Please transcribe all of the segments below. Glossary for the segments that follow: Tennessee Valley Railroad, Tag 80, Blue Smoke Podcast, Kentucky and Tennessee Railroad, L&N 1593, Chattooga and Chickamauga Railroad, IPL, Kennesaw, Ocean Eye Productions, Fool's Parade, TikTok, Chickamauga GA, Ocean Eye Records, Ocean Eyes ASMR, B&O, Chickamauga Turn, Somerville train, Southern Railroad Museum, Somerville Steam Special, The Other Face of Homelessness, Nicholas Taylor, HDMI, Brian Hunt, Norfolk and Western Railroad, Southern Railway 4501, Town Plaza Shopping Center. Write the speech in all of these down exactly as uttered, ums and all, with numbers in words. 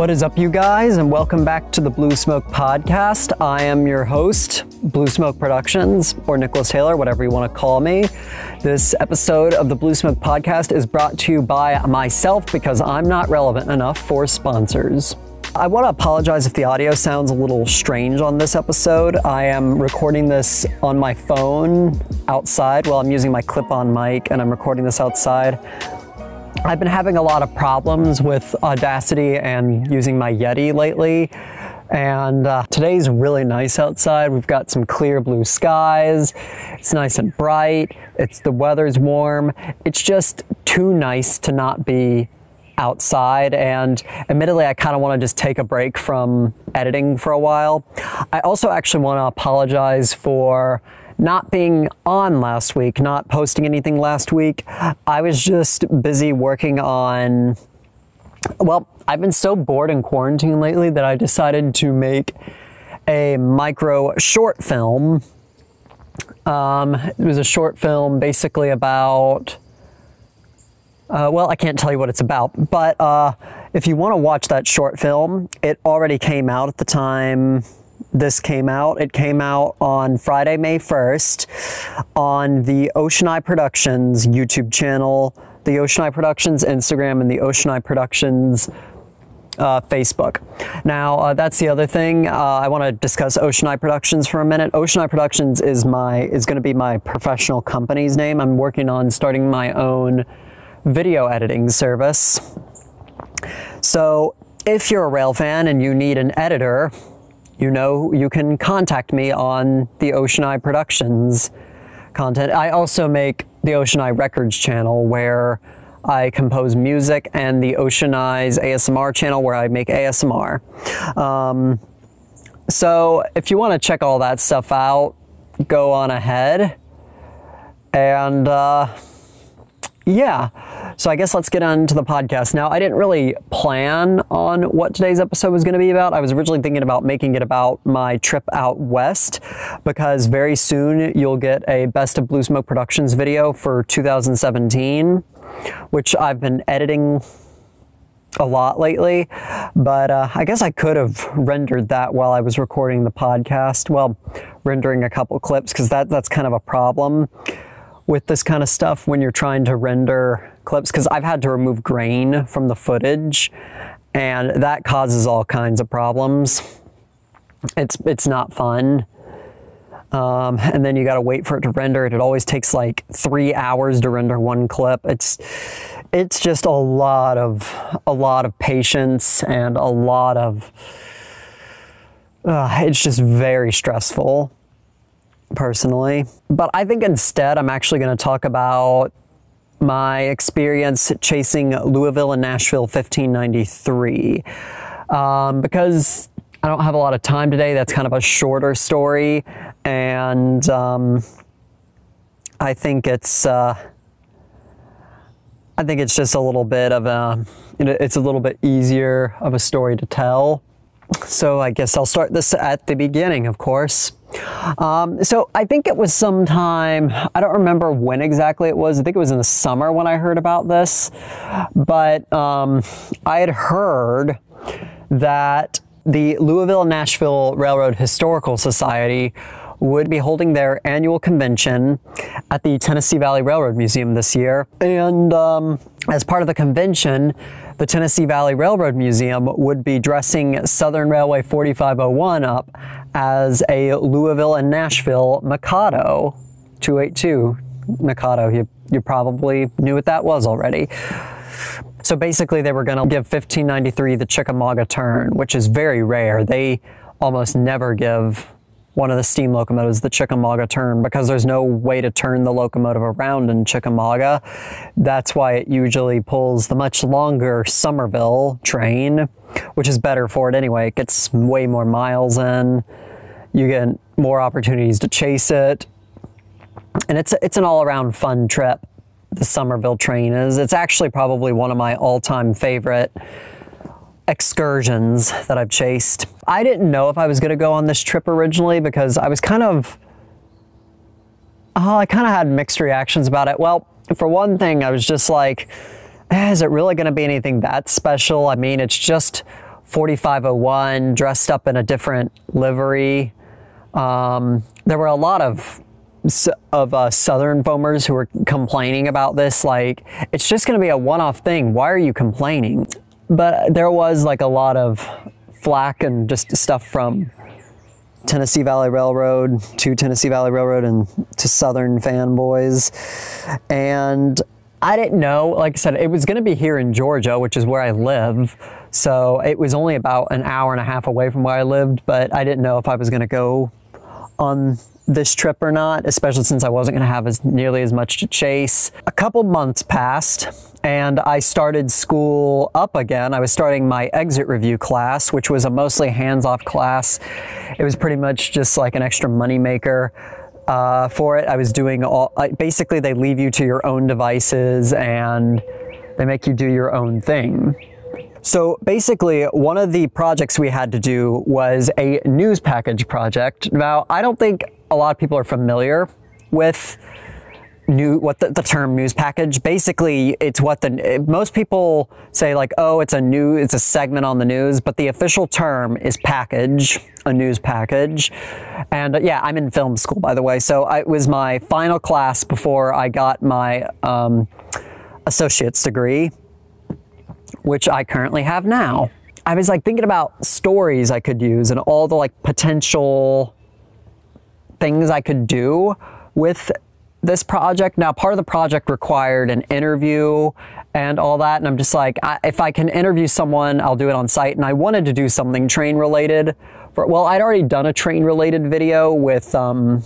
What is up, you guys, and welcome back to the Blue Smoke Podcast. I am your host, Blue Smoke Productions, or Nicholas Taylor, whatever you want to call me. This episode of the Blue Smoke Podcast is brought to you by myself because I'm not relevant enough for sponsors. I want to apologize if the audio sounds a little strange on this episode. I am recording this on my phone outside while I'm using my clip-on mic, and I'm recording this outside. I've been having a lot of problems with Audacity and using my Yeti lately. And uh, today's really nice outside. We've got some clear blue skies. It's nice and bright. It's the weather's warm. It's just too nice to not be outside, and admittedly I kind of want to just take a break from editing for a while. I also actually want to apologize for not being on last week, not posting anything last week. I was just busy working on, well, I've been so bored in quarantine lately that I decided to make a micro short film. Um, it was a short film basically about, uh, well, I can't tell you what it's about, but uh, if you want to watch that short film, it already came out at the time this came out. It came out on Friday, May first on the Ocean Eye Productions YouTube channel, the Ocean Eye Productions Instagram, and the Ocean Eye Productions uh, Facebook. Now, uh, that's the other thing. Uh, I want to discuss Ocean Eye Productions for a minute. Ocean Eye Productions is my is going to be my professional company's name. I'm working on starting my own video editing service. So if you're a rail fan and you need an editor, you know, you can contact me on the Ocean Eye Productions content. I also make the Ocean Eye Records channel where I compose music, and the Ocean Eyes A S M R channel where I make A S M R. Um, so if you want to check all that stuff out, go on ahead. And uh, yeah, so I guess let's get on to the podcast. Now, I didn't really plan on what today's episode was going to be about. I was originally thinking about making it about my trip out west, because very soon you'll get a Best of Blue Smoke Productions video for two thousand seventeen, which I've been editing a lot lately. But uh, I guess I could have rendered that while I was recording the podcast. Well, rendering a couple clips, because that, that's kind of a problem with this kind of stuff when you're trying to render clips, because I've had to remove grain from the footage, and that causes all kinds of problems. It's it's not fun. Um, and then you gotta wait for it to render. It always takes like three hours to render one clip. It's it's just a lot of a lot of patience and a lot of, uh, it's just very stressful, personally. But I think instead I'm actually going to talk about my experience chasing Louisville and Nashville fifteen ninety-three. Um, because I don't have a lot of time today, that's kind of a shorter story, and um, I think it's uh, I think it's just a little bit of a, it's a little bit easier of a story to tell. So I guess I'll start this at the beginning, of course. Um, so I think it was sometime, I don't remember when exactly it was, I think it was in the summer when I heard about this, but um, I had heard that the Louisville and Nashville Railroad Historical Society would be holding their annual convention at the Tennessee Valley Railroad Museum this year. And um, as part of the convention, the Tennessee Valley Railroad Museum would be dressing Southern Railway forty-five oh one up as a Louisville and Nashville Mikado two eighty-two. Mikado, you, you probably knew what that was already. So basically they were gonna give fifteen ninety-three the Chickamauga Turn, which is very rare. They almost never give one of the steam locomotives the Chickamauga Turn, because there's no way to turn the locomotive around in Chickamauga. That's why it usually pulls the much longer Somerville train, which is better for it anyway. It gets way more miles in, you get more opportunities to chase it, and it's, it's an all-around fun trip, the Somerville train is. It's actually probably one of my all-time favorite excursions that I've chased. I didn't know if I was going to go on this trip originally, because I was kind of, oh, I kind of had mixed reactions about it. Well, for one thing, I was just like, eh, is it really going to be anything that special? I mean, it's just forty-five oh one, dressed up in a different livery. Um, there were a lot of of uh, Southern foamers who were complaining about this, like, it's just going to be a one-off thing. Why are you complaining? But there was like a lot of flack and just stuff from Tennessee Valley Railroad to Tennessee Valley Railroad and to Southern fanboys. And I didn't know, like I said, it was going to be here in Georgia, which is where I live. So it was only about an hour and a half away from where I lived, but I didn't know if I was going to go on this trip or not, especially since I wasn't going to have as nearly as much to chase. A couple months passed and I started school up again. I was starting my exit review class, which was a mostly hands-off class. It was pretty much just like an extra money maker uh, for it. I was doing all, I, basically they leave you to your own devices and they make you do your own thing. So basically, one of the projects we had to do was a news package project. Now, I don't think a lot of people are familiar with new what the, the term news package. Basically, it's what the most people say, like, oh, it's a new, it's a segment on the news, but the official term is package, a news package. And yeah, I'm in film school, by the way. So I, it was my final class before I got my um, associate's degree, which I currently have now. I was like thinking about stories I could use and all the like potential things I could do with this project. Now, part of the project required an interview and all that. And I'm just like, I, if I can interview someone, I'll do it on site. And I wanted to do something train related. For, well, I'd already done a train related video with um,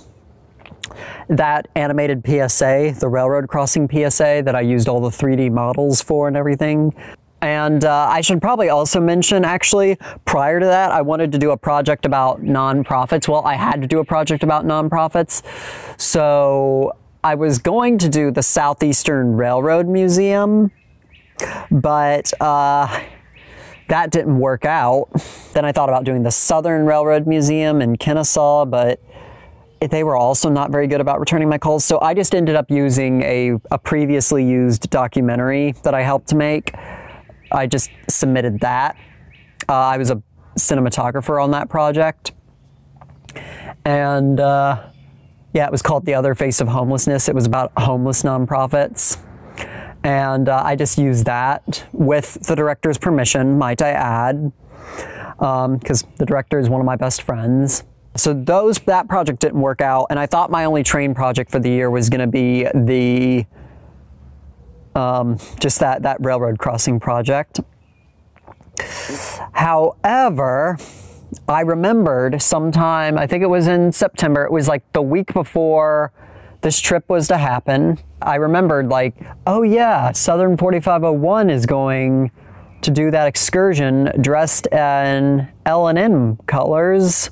that animated P S A, the railroad crossing P S A that I used all the three D models for and everything. And uh, I should probably also mention, actually, prior to that, I wanted to do a project about nonprofits. Well, I had to do a project about nonprofits. So I was going to do the Southeastern Railroad Museum, but uh, that didn't work out. Then I thought about doing the Southern Railroad Museum in Kennesaw, but they were also not very good about returning my calls. So I just ended up using a, a previously used documentary that I helped to make. I just submitted that. Uh, I was a cinematographer on that project. And uh, yeah, it was called The Other Face of Homelessness. It was about homeless nonprofits. And uh, I just used that with the director's permission, might I add, because um, the director is one of my best friends. So those that project didn't work out, and I thought my only train project for the year was going to be the um, just that that railroad crossing project. However, I remembered sometime, I think it was in September, it was like the week before this trip was to happen, I remembered like, oh yeah, Southern forty-five oh one is going to do that excursion dressed in L and M colors.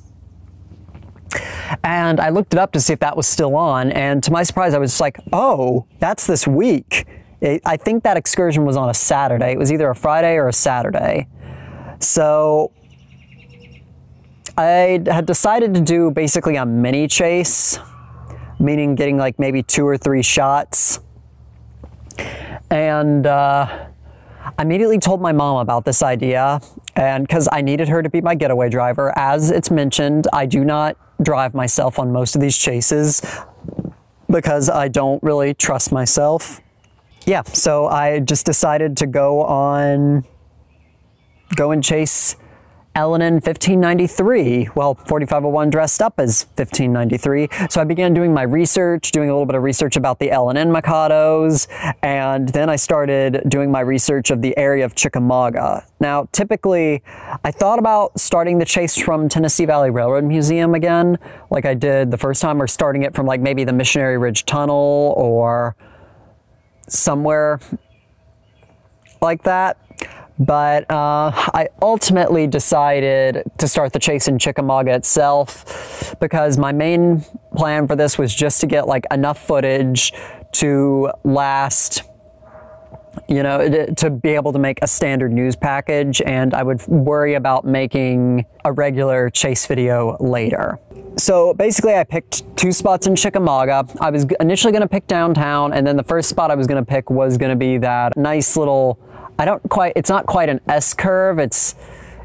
And I looked it up to see if that was still on, and to my surprise I was just like, oh, that's this week. It, I think that excursion was on a Saturday. It was either a Friday or a Saturday. So I had decided to do basically a mini chase, meaning getting like maybe two or three shots. And uh, I immediately told my mom about this idea, and because I needed her to be my getaway driver. As it's mentioned, I do not drive myself on most of these chases because I don't really trust myself. Yeah, so I just decided to go on, go and chase L and N fifteen ninety-three. Well, forty-five oh one dressed up as fifteen ninety-three. So I began doing my research, doing a little bit of research about the L and N Mikados, and then I started doing my research of the area of Chickamauga. Now, typically, I thought about starting the chase from Tennessee Valley Railroad Museum again, like I did the first time, or starting it from like maybe the Missionary Ridge Tunnel or somewhere like that. But uh, I ultimately decided to start the chase in Chickamauga itself, because my main plan for this was just to get like enough footage to last, you know, to be able to make a standard news package, and I would worry about making a regular chase video later. So basically I picked two spots in Chickamauga. I was initially gonna pick downtown, and then the first spot I was gonna pick was gonna be that nice little, I don't quite, it's not quite an S curve. It's,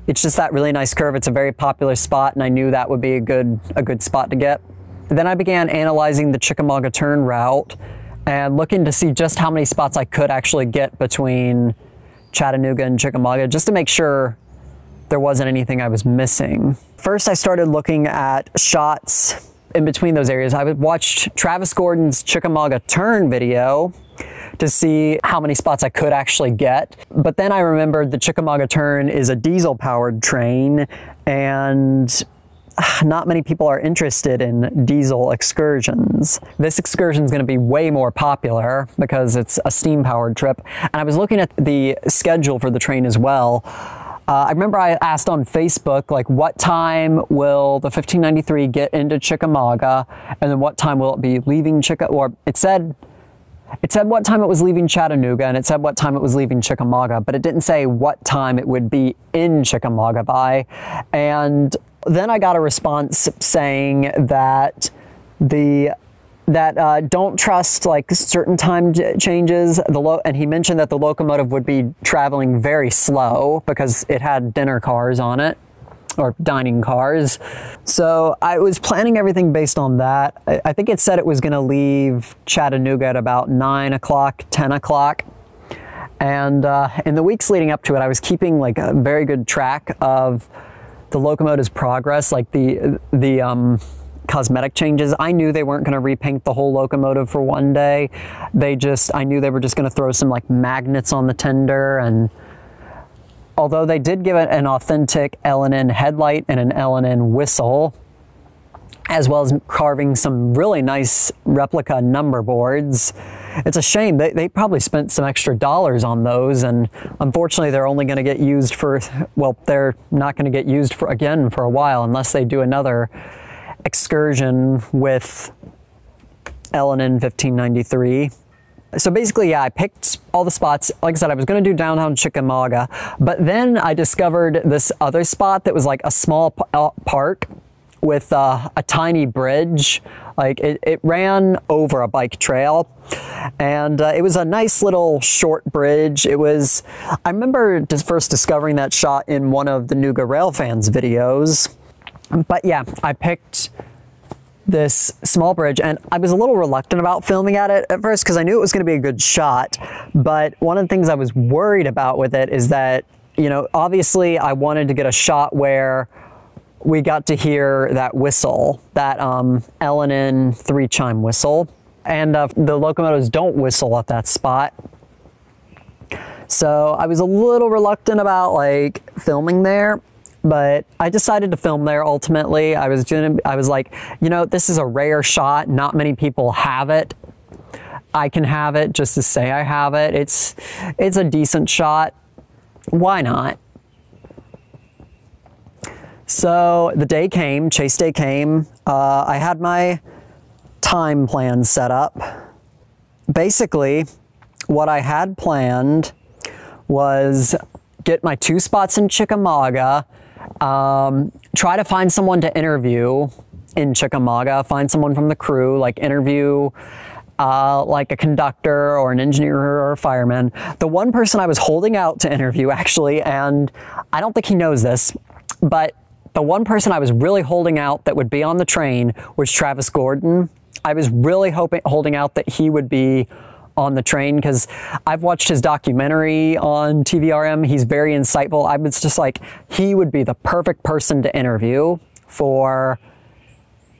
It's just that really nice curve. It's a very popular spot, and I knew that would be a good, a good spot to get. And then I began analyzing the Chickamauga Turn route and looking to see just how many spots I could actually get between Chattanooga and Chickamauga, just to make sure there wasn't anything I was missing. First, I started looking at shots in between those areas. I watched Travis Gordon's Chickamauga Turn video to see how many spots I could actually get. But then I remembered the Chickamauga Turn is a diesel-powered train, and not many people are interested in diesel excursions. This excursion is going to be way more popular because it's a steam-powered trip. And I was looking at the schedule for the train as well. Uh, I remember I asked on Facebook, like, what time will the fifteen ninety-three get into Chickamauga, and then what time will it be leaving Chickamauga? Or it said, it said what time it was leaving Chattanooga, and it said what time it was leaving Chickamauga, but it didn't say what time it would be in Chickamauga by. And then I got a response saying that the that uh, don't trust like certain time changes. The lo and he mentioned that the locomotive would be traveling very slow because it had dinner cars on it, or dining cars. So I was planning everything based on that. I, I think it said it was gonna leave Chattanooga at about nine o'clock, ten o'clock. And uh, in the weeks leading up to it, I was keeping like a very good track of the locomotive's progress, like the, the, um, cosmetic changes. I knew they weren't going to repaint the whole locomotive for one day. They just, I knew they were just going to throw some like magnets on the tender. And although they did give it an authentic L and N headlight and an L and N whistle, as well as carving some really nice replica number boards, it's a shame. They, they probably spent some extra dollars on those, and unfortunately they're only going to get used for, well, they're not going to get used for again for a while unless they do another excursion with L and N fifteen ninety-three. So basically, yeah, I picked all the spots. Like I said, I was going to do downtown Chickamauga, but then I discovered this other spot that was like a small park with uh, a tiny bridge. Like it, it ran over a bike trail, and uh, it was a nice little short bridge. It was, I remember just first discovering that shot in one of the Nuga Rail Fans videos. But yeah, I picked this small bridge, and I was a little reluctant about filming at it at first because I knew it was going to be a good shot. But one of the things I was worried about with it is that, you know, obviously I wanted to get a shot where we got to hear that whistle, that um, L and N three chime whistle. And uh, the locomotives don't whistle at that spot. So I was a little reluctant about like filming there. But I decided to film there ultimately. I was doing, I was like, you know, this is a rare shot. Not many people have it. I can have it just to say I have it. It's, it's a decent shot. Why not? So the day came, chase day came. Uh, I had my time plan set up. Basically, what I had planned was get my two spots in Chickamauga, Um, try to find someone to interview in Chickamauga, find someone from the crew, like interview uh, like a conductor or an engineer or a fireman. The one person I was holding out to interview actually, and I don't think he knows this, but the one person I was really holding out that would be on the train was Travis Gordon. I was really hoping, holding out that he would be on the train, because I've watched his documentary on T V R M. He's very insightful. I was just like, he would be the perfect person to interview for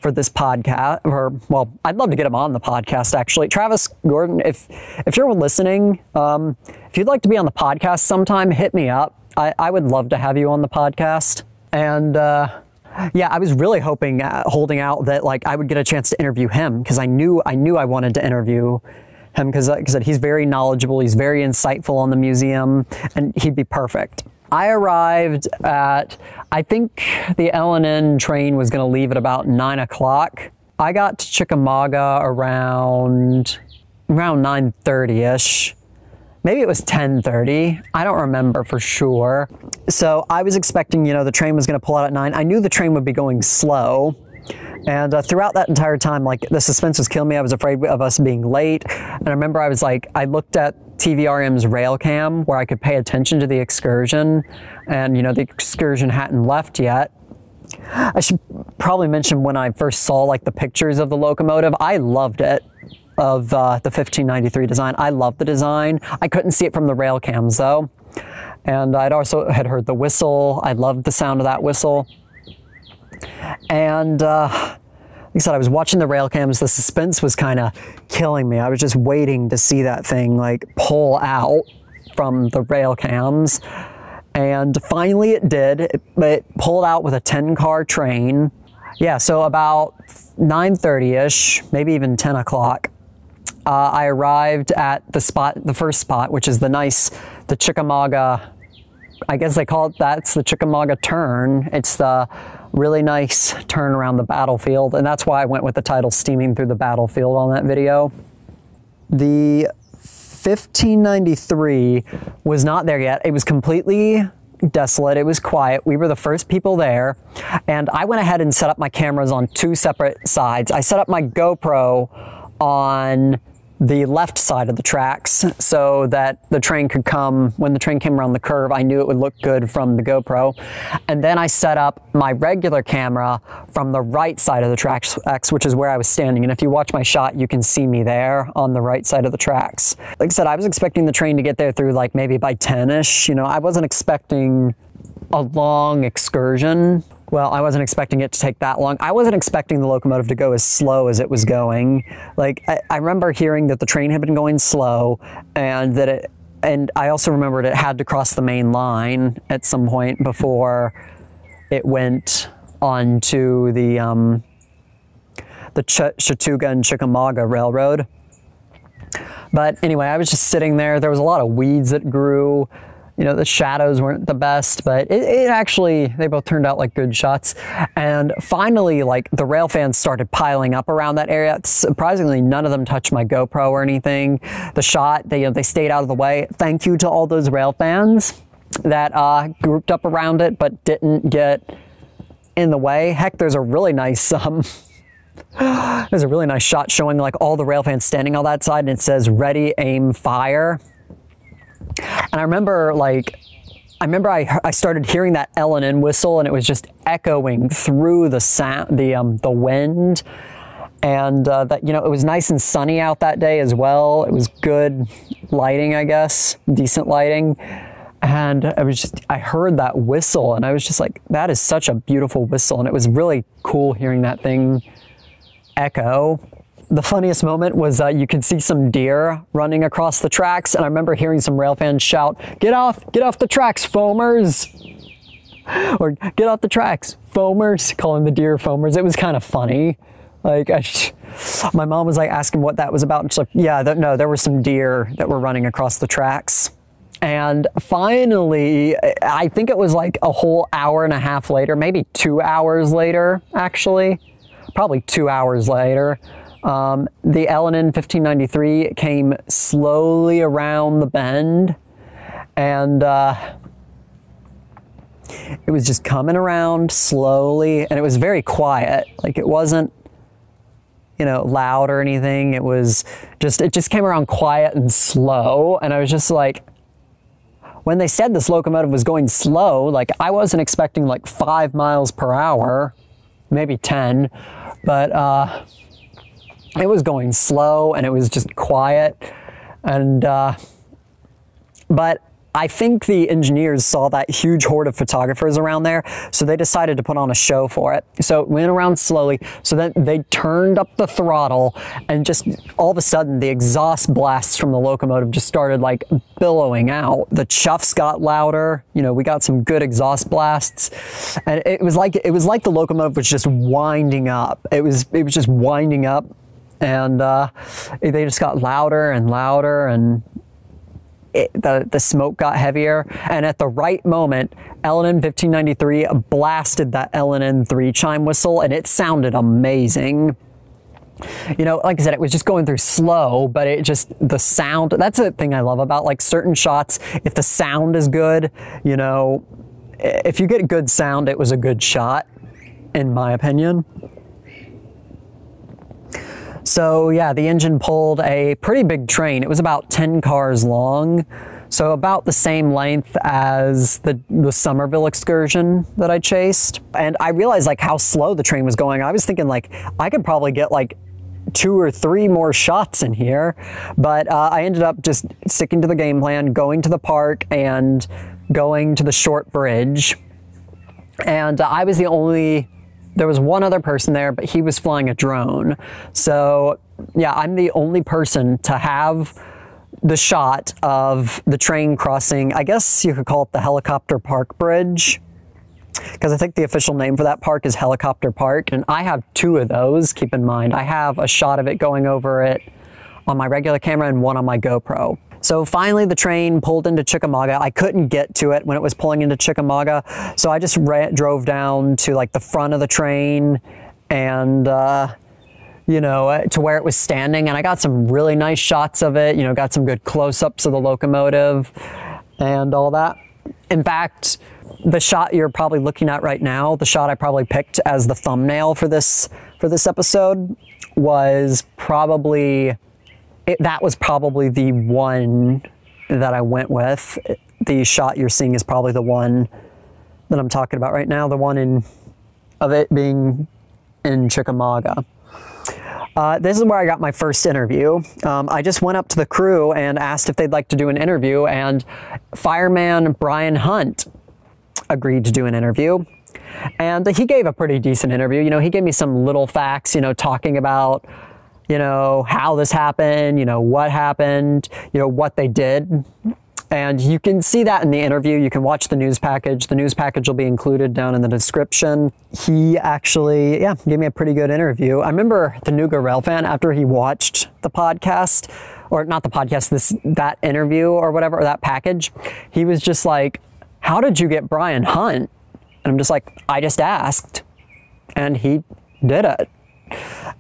for this podcast. Or, well, I'd love to get him on the podcast, actually. Travis Gordon, if if you're listening, um, if you'd like to be on the podcast sometime, hit me up. I, I would love to have you on the podcast. And uh, yeah, I was really hoping, uh, holding out that like I would get a chance to interview him, because I knew, I knew I wanted to interview him, because like I said, he's very knowledgeable, he's very insightful on the museum, and he'd be perfect. I arrived at, I think the L and N train was going to leave at about nine o'clock. I got to Chickamauga around, around nine thirty-ish. Maybe it was ten thirty. I don't remember for sure. So I was expecting, you know, the train was going to pull out at nine. I knew the train would be going slow. And uh, throughout that entire time, like, the suspense was killing me. I was afraid of us being late. And I remember I was like, I looked at T V R M's railcam where I could pay attention to the excursion, and you know, the excursion hadn't left yet. I should probably mention, when I first saw like the pictures of the locomotive, I loved it, of uh, the fifteen ninety-three design. I loved the design. I couldn't see it from the rail cams though. And I'd also had heard the whistle. I loved the sound of that whistle. And uh, like I said, I was watching the rail cams. The suspense was kind of killing me. I was just waiting to see that thing like pull out from the rail cams. And finally it did. It, it pulled out with a ten car train. Yeah, so about nine thirty-ish, maybe even ten o'clock, uh, I arrived at the spot, the first spot, which is the nice, the Chickamauga, I guess they call it, that's the Chickamauga Turn. It's the really nice turn around the battlefield, and that's why I went with the title Steaming Through the Battlefield on that video. The fifteen ninety-three was not there yet. It was completely desolate. It was quiet. We were the first people there, and I went ahead and set up my cameras on two separate sides. I set up my GoPro on the left side of the tracks so that the train could come, when the train came around the curve, I knew it would look good from the GoPro. And then I set up my regular camera from the right side of the tracks, which is where I was standing. And if you watch my shot, you can see me there on the right side of the tracks. Like I said, I was expecting the train to get there through like maybe by ten-ish. You know, I wasn't expecting a long excursion. Well, I wasn't expecting it to take that long. I wasn't expecting the locomotive to go as slow as it was going. Like, I, I remember hearing that the train had been going slow, and that it, and I also remembered it had to cross the main line at some point before it went on to the, um, the Ch Chattooga and Chickamauga Railroad. But anyway, I was just sitting there. There was a lot of weeds that grew. You know, the shadows weren't the best, but it, it actually, they both turned out like good shots. And finally, like, the rail fans started piling up around that area. Surprisingly, none of them touched my GoPro or anything. The shot, they, you know, they stayed out of the way. Thank you to all those rail fans that uh, grouped up around it but didn't get in the way. Heck, there's a really nice, um, there's a really nice shot showing like all the rail fans standing on that side, and it says, "Ready, aim, fire." And I remember, like, I remember I, I started hearing that L and N whistle, and it was just echoing through the sound, the, um, the wind. And, uh, that, you know, it was nice and sunny out that day as well. It was good lighting, I guess, decent lighting. And I was just, I heard that whistle, and I was just like, that is such a beautiful whistle. And it was really cool hearing that thing echo. The funniest moment was uh, you could see some deer running across the tracks, and I remember hearing some rail fans shout, "Get off, get off the tracks, foamers!" Or, "Get off the tracks, foamers!" Calling the deer foamers. It was kind of funny. Like, I, my mom was like asking what that was about, and she's like, "Yeah, th no, there were some deer that were running across the tracks." And finally, I think it was like a whole hour and a half later, maybe two hours later, actually, probably two hours later. Um, the L and N fifteen ninety-three came slowly around the bend, and uh, it was just coming around slowly, and it was very quiet. Like, it wasn't, you know, loud or anything. It was just, it just came around quiet and slow, and I was just like, when they said this locomotive was going slow, like, I wasn't expecting like five miles per hour, maybe ten, but, uh... it was going slow, and it was just quiet. And, uh, but I think the engineers saw that huge horde of photographers around there, so they decided to put on a show for it. So it went around slowly, so then they turned up the throttle, and just all of a sudden the exhaust blasts from the locomotive just started like billowing out. The chuffs got louder, you know, we got some good exhaust blasts, and it was like, it was like the locomotive was just winding up. It was, it was just winding up. And uh, they just got louder and louder, and it, the, the smoke got heavier. And at the right moment, L and N fifteen ninety-three blasted that L and N three chime whistle, and it sounded amazing. You know, like I said, it was just going through slow, but it just, the sound, that's the thing I love about like certain shots. If the sound is good, you know, if you get good sound, it was a good shot, in my opinion. So yeah, the engine pulled a pretty big train. It was about ten cars long, so about the same length as the, the Somerville excursion that I chased. And I realized like how slow the train was going. I was thinking like, I could probably get like two or three more shots in here, but uh, I ended up just sticking to the game plan, going to the park and going to the short bridge. And uh, I was the only There was one other person there, but he was flying a drone. So yeah, I'm the only person to have the shot of the train crossing, I guess you could call it the Helicopter Park Bridge, because I think the official name for that park is Helicopter Park. And I have two of those, keep in mind. I have a shot of it going over it on my regular camera and one on my GoPro. So finally the train pulled into Chickamauga. I couldn't get to it when it was pulling into Chickamauga, so I just ran, drove down to like the front of the train and uh, you know, to where it was standing, and I got some really nice shots of it, you know, got some good close-ups of the locomotive and all that. In fact, the shot you're probably looking at right now, the shot I probably picked as the thumbnail for this, for this episode was probably... It, that was probably the one that I went with. The shot you're seeing is probably the one that I'm talking about right now, the one in of it being in Chickamauga. Uh, this is where I got my first interview. Um, I just went up to the crew and asked if they'd like to do an interview, and fireman Brian Hunt agreed to do an interview. And he gave a pretty decent interview. You know, he gave me some little facts, you know, talking about you know, how this happened, you know, what happened, you know, what they did. And you can see that in the interview. You can watch the news package. The news package will be included down in the description. He actually, yeah, gave me a pretty good interview. I remember the Nuga Rail fan, after he watched the podcast, or not the podcast, this that interview or whatever, or that package, he was just like, how did you get Brian Hunt? And I'm just like, I just asked and he did it.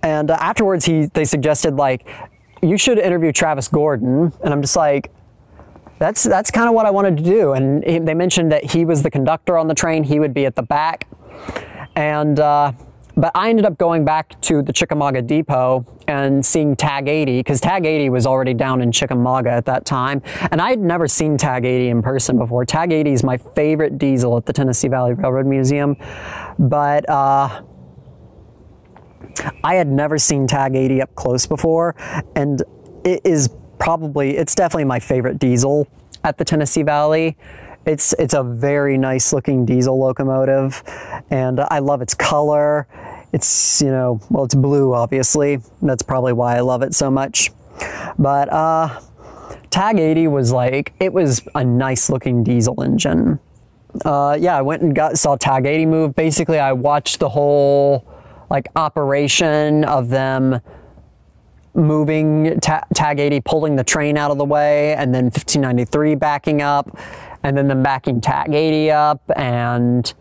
And uh, afterwards, he they suggested like, you should interview Travis Gordon, and I'm just like, that's that's kind of what I wanted to do. And he, they mentioned that he was the conductor on the train; he would be at the back. And uh, but I ended up going back to the Chickamauga depot and seeing Tag eighty, because Tag eighty was already down in Chickamauga at that time, and I had never seen Tag eighty in person before. Tag eighty is my favorite diesel at the Tennessee Valley Railroad Museum, but. Uh, I had never seen Tag eighty up close before, and it is probably, it's definitely my favorite diesel at the Tennessee Valley. It's, it's a very nice looking diesel locomotive, and I love its color. It's, you know, well, it's blue, obviously. That's probably why I love it so much. But uh, Tag eighty was like, it was a nice looking diesel engine. Uh, yeah, I went and got saw Tag eighty move. Basically, I watched the whole... like operation of them moving ta Tag eighty, pulling the train out of the way, and then fifteen ninety-three backing up, and then them backing Tag eighty up and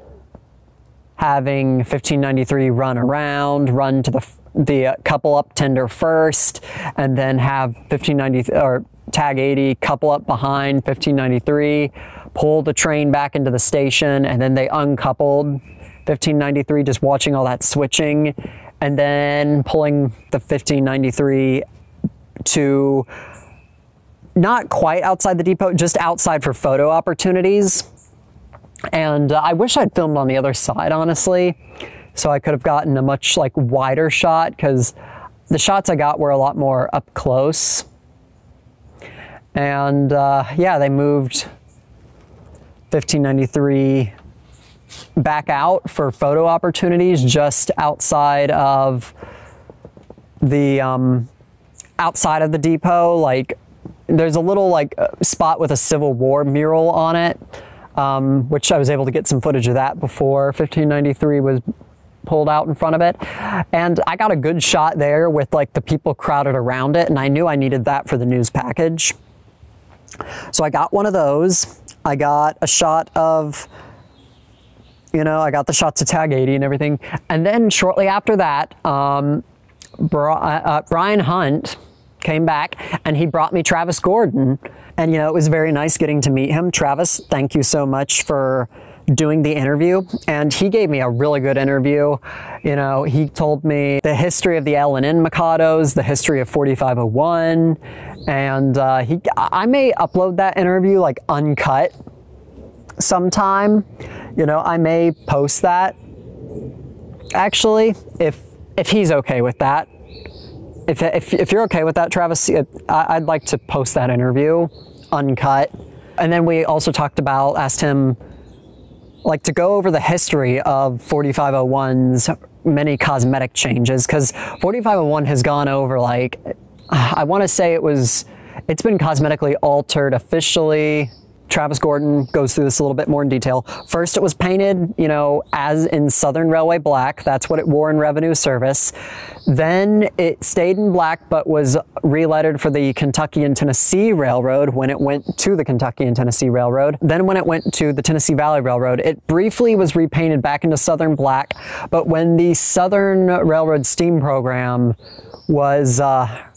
having fifteen ninety-three run around, run to the the uh, couple up tender first, and then have fifteen ninety or Tag eighty couple up behind fifteen ninety-three, pull the train back into the station, and then they uncoupled fifteen ninety-three, just watching all that switching, and then pulling the fifteen ninety-three to not quite outside the depot, just outside for photo opportunities. And uh, I wish I'd filmed on the other side, honestly, so I could have gotten a much like wider shot, because the shots I got were a lot more up close. And uh, yeah, they moved fifteen ninety-three back out for photo opportunities just outside of the um, outside of the depot. Like there's a little like spot with a Civil War mural on it, um, which I was able to get some footage of that before fifteen ninety-three was pulled out in front of it. And I got a good shot there with like the people crowded around it, and I knew I needed that for the news package. So I got one of those. I got a shot of You know, I got the shots of Tag eighty and everything. And then shortly after that, um, Bri uh, Brian Hunt came back and he brought me Travis Gordon. And, you know, it was very nice getting to meet him. Travis, thank you so much for doing the interview, and he gave me a really good interview. You know, he told me the history of the L and N Mikados, the history of forty-five oh one, and uh, he, I may upload that interview like uncut sometime. You know, I may post that actually if if he's okay with that. If, if, if you're okay with that, Travis, I, I'd like to post that interview uncut. And then we also talked about, asked him like to go over the history of forty-five oh one's many cosmetic changes, because forty-five oh one has gone over like, I want to say it was, it's been cosmetically altered officially. Travis Gordon goes through this a little bit more in detail. First, it was painted, you know, as in Southern Railway black. That's what it wore in Revenue Service. Then it stayed in black, but was relettered for the Kentucky and Tennessee Railroad when it went to the Kentucky and Tennessee Railroad. Then when it went to the Tennessee Valley Railroad, it briefly was repainted back into Southern black. But when the Southern Railroad Steam Program was uh,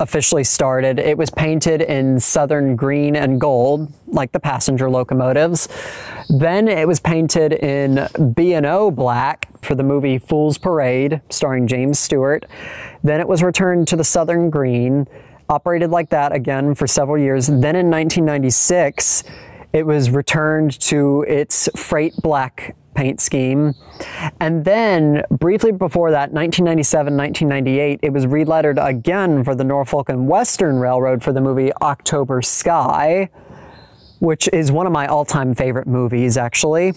officially started, it was painted in Southern green and gold, like the passenger locomotives. Then it was painted in B and O black for the movie Fool's Parade, starring James Stewart. Then it was returned to the Southern green, operated like that again for several years. Then in nineteen ninety-six, it was returned to its freight black paint scheme. And then briefly before that, nineteen ninety-seven, nineteen ninety-eight, it was relettered again for the Norfolk and Western Railroad for the movie October Sky, which is one of my all-time favorite movies, actually.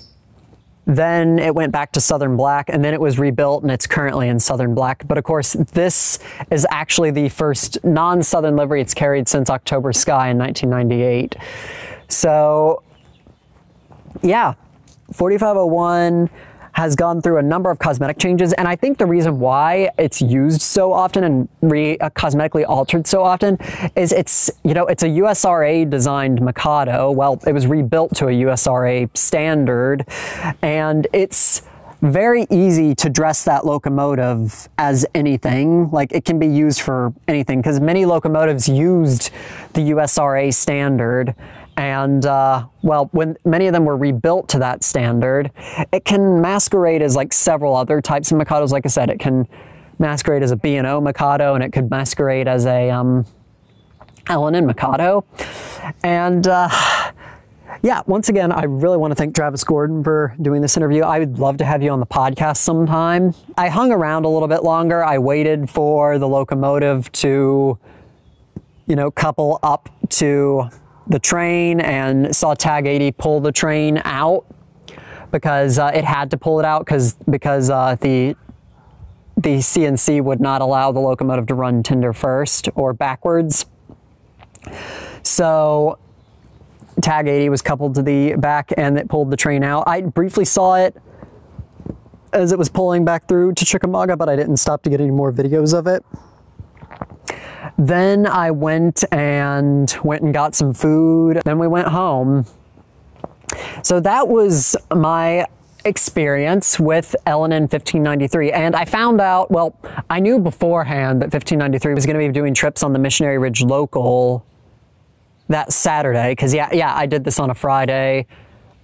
Then it went back to Southern black, and then it was rebuilt, and it's currently in Southern black. But of course, this is actually the first non-Southern livery it's carried since October Sky in nineteen ninety-eight. So, yeah. forty-five oh one has gone through a number of cosmetic changes, and I think the reason why it's used so often and re uh, cosmetically altered so often is it's, you know, it's a U S R A designed Mikado. Well, it was rebuilt to a U S R A standard, and it's very easy to dress that locomotive as anything. Like, it can be used for anything, because many locomotives used the U S R A standard. And, uh, well, when many of them were rebuilt to that standard, it can masquerade as like several other types of Mikados. Like I said, it can masquerade as a B and O Mikado, and it could masquerade as a um, L and N Mikado. And, uh, yeah, once again, I really want to thank Travis Gordon for doing this interview. I would love to have you on the podcast sometime. I hung around a little bit longer. I waited for the locomotive to, you know, couple up to the train, and saw Tag eighty pull the train out, because uh, it had to pull it out because because uh, the the C N C would not allow the locomotive to run tender first or backwards. So Tag eighty was coupled to the back, and it pulled the train out. I briefly saw it as it was pulling back through to Chickamauga, but I didn't stop to get any more videos of it. Then I went and went and got some food. Then we went home. So that was my experience with L and N fifteen ninety-three. And I found out, well, I knew beforehand that fifteen ninety-three was going to be doing trips on the Missionary Ridge Local that Saturday. Because, yeah, yeah, I did this on a Friday.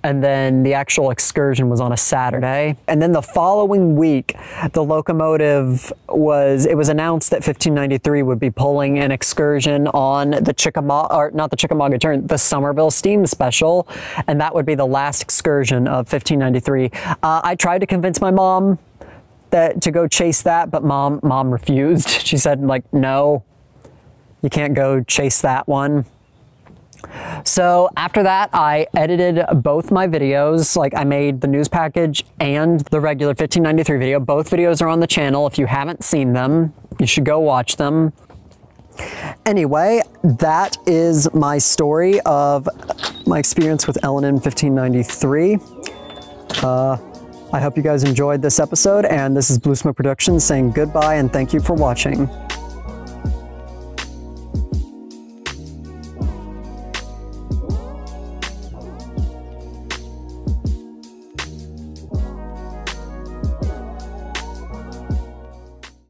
And then the actual excursion was on a Saturday. And then the following week, the locomotive was, it was announced that fifteen ninety-three would be pulling an excursion on the Chickamauga, or not the Chickamauga Turn, the Somerville Steam Special. And that would be the last excursion of fifteen ninety-three. Uh, I tried to convince my mom that to go chase that, but mom, mom refused. She said, like, no, you can't go chase that one. So after that, I edited both my videos. Like, I made the news package and the regular fifteen ninety-three video. Both videos are on the channel. If you haven't seen them, you should go watch them. Anyway, that is my story of my experience with L and N fifteen ninety-three. Uh, I hope you guys enjoyed this episode, and this is Blue Smoke Productions saying goodbye and thank you for watching.